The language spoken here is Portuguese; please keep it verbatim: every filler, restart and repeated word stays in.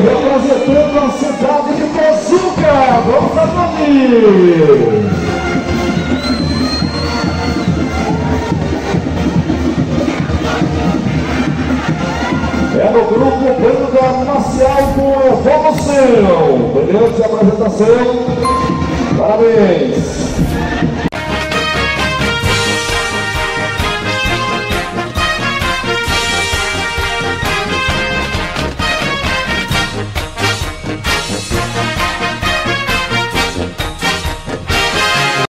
representando a cidade de Pojuca, vamos a Valdir. É no grupo Banda Marcial com o Fogo Seu. Brilhante apresentação. Parabéns.